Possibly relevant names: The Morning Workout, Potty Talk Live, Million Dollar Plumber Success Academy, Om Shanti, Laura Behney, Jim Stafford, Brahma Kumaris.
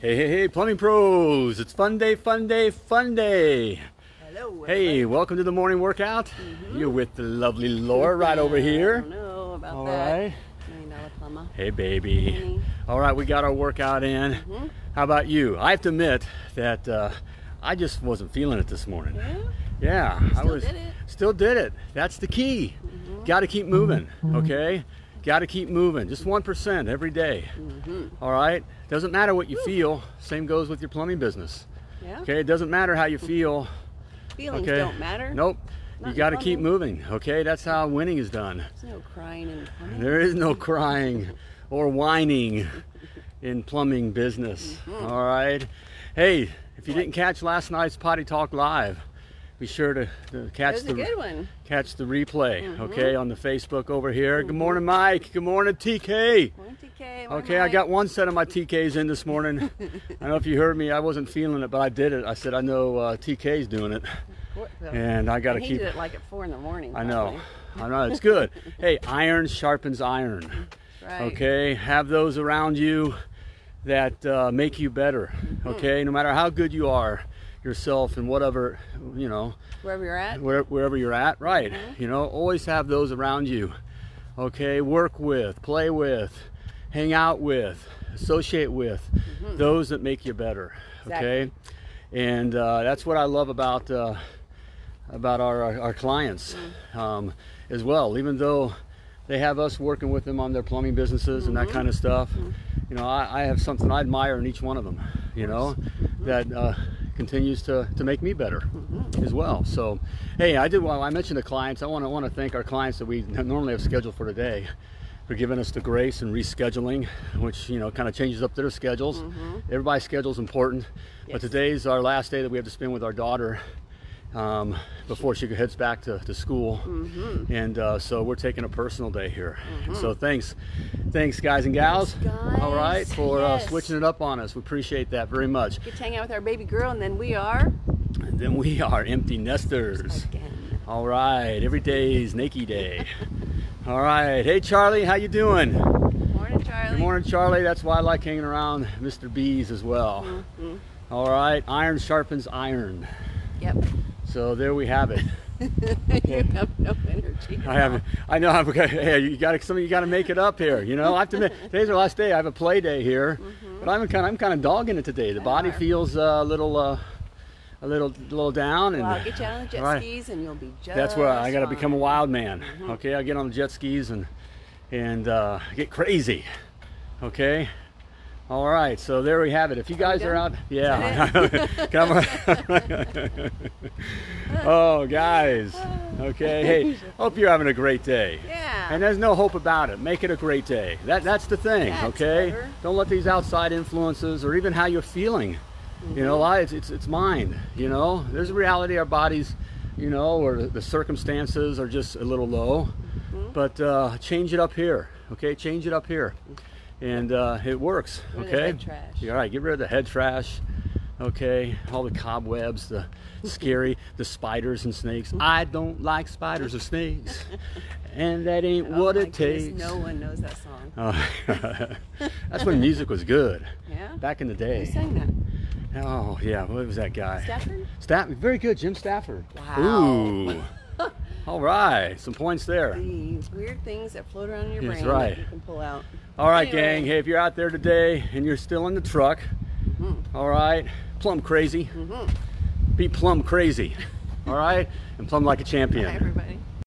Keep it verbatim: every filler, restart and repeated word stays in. Hey, hey, hey, plumbing pros! It's fun day, fun day, fun day! Hello, everybody. Hey, welcome to the morning workout. Mm-hmm. You're with the lovely Laura right over here. I don't know about All that. All right. Million Dollar Plumber. Hey, baby. Hey. All right, we got our workout in. Mm-hmm. How about you? I have to admit that uh, I just wasn't feeling it this morning. Yeah? Yeah. Still I was, did it. Still did it. That's the key. Mm-hmm. Got to keep moving, mm-hmm. okay? Got to keep moving, just one percent every day. Mm-hmm. All right, doesn't matter what you Woo. feel, same goes with your plumbing business. Yeah. Okay, it doesn't matter how you feel. Feelings okay? don't matter. Nope, Not you got to keep moving, okay? That's how winning is done. There's no crying in plumbing. There is no crying or whining in plumbing business, mm-hmm. all right? Hey, if you yeah. didn't catch last night's Potty Talk Live, be sure to, to catch the good one. catch the replay, mm-hmm. okay, on the Facebook over here. Mm-hmm. Good morning, Mike. Good morning, T K. Morning, T K. Morning, okay, Mike. I got one set of my T Ks in this morning. I don't know if you heard me. I wasn't feeling it, but I did it. I said I know uh, T K's doing it, and I got to keep. He did it like at four in the morning. Probably. I know. I know. It's good. Hey, iron sharpens iron. Right. Okay, have those around you that uh, make you better. Okay, mm-hmm. no matter how good you are. Yourself and whatever, you know, wherever you're at, where, wherever you're at, right? Mm-hmm. You know, always have those around you, okay? Work with, play with, hang out with, associate with mm-hmm. those that make you better, exactly. okay? And uh, that's what I love about uh, about our our, our clients mm-hmm. um, as well. Even though they have us working with them on their plumbing businesses mm-hmm. and that kind of stuff, mm-hmm. you know, I, I have something I admire in each one of them, you know, mm-hmm. that. Uh, continues to, to make me better mm-hmm. as well. So, hey, I did. Well, I mentioned the clients. I want to want to thank our clients that we normally have scheduled for today for giving us the grace and rescheduling, which you know kind of changes up their schedules. Mm-hmm. Everybody's schedule is important, yes. but today's our last day that we have to spend with our daughter um, before she heads back to, to school. Mm-hmm. And uh, so we're taking a personal day here. Mm-hmm. So thanks, thanks guys and gals. Thanks, guys. All right, for yes. uh, switching it up on us. We appreciate that very much. You get to hang out with our baby girl and then we are? And then we are empty nesters. Again. All right, every day is Nakey Day. All right, hey Charlie, how you doing? Good morning, Charlie. Good morning, Charlie. That's why I like hanging around Mister B's as well. Mm-hmm. All right, iron sharpens iron. Yep. So there we have it. You have no energy. I have. I know. I've got. Hey, you got. Some of you got to make it up here. You know. I have to. Today's our last day. I have a play day here, mm-hmm. but I'm kind. Of, I'm kind of dogging it today. The body feels uh, a little, uh, a little, little down. And well, I'll get you on the jet right. skis, and you'll be just. That's where I got to become a wild man. Mm-hmm. Okay, I get on the jet skis and and uh, get crazy. Okay. All right, so there we have it. If you guys are out, yeah. Come on. Oh, guys. Okay, hey, hope you're having a great day. Yeah. And there's no hope about it. Make it a great day. That, that's the thing, that's okay? Better. Don't let these outside influences or even how you're feeling. Mm-hmm. You know, it's, it's, it's mind, you know? There's a reality our bodies, you know, or the circumstances are just a little low. Mm-hmm. But uh, change it up here, okay? Change it up here. And uh, it works, get okay? Rid of the head trash. All right, get rid of the head trash, okay? All the cobwebs, the scary, the spiders and snakes. I don't like spiders or snakes, and that ain't oh what it goodness, takes. No one knows that song. Uh, that's when music was good. Yeah. Back in the day. Who sang that? Oh yeah, what was that guy? Stafford. Stafford, very good, Jim Stafford. Wow. Ooh. All right, some points there. The weird things that float around in your That's brain right. that you can pull out. All right, anyway. Gang. Hey, if you're out there today and you're still in the truck, mm-hmm. all right, plumb crazy. Mm-hmm. Be plumb crazy, all right? And plumb like a champion. Bye, everybody.